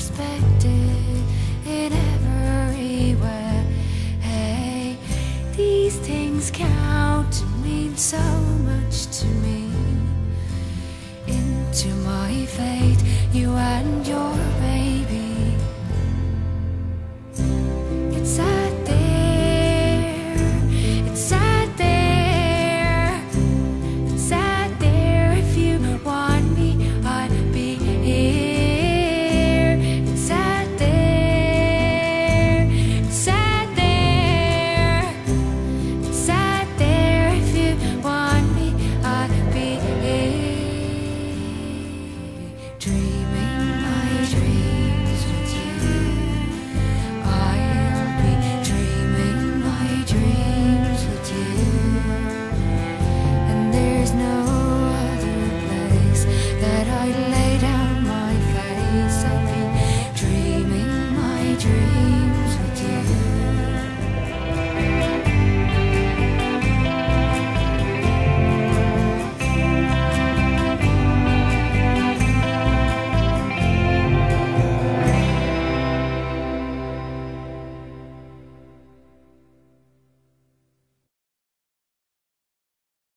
perspective in everywhere. Hey, these things count and mean so much to me. Into my fate, you and your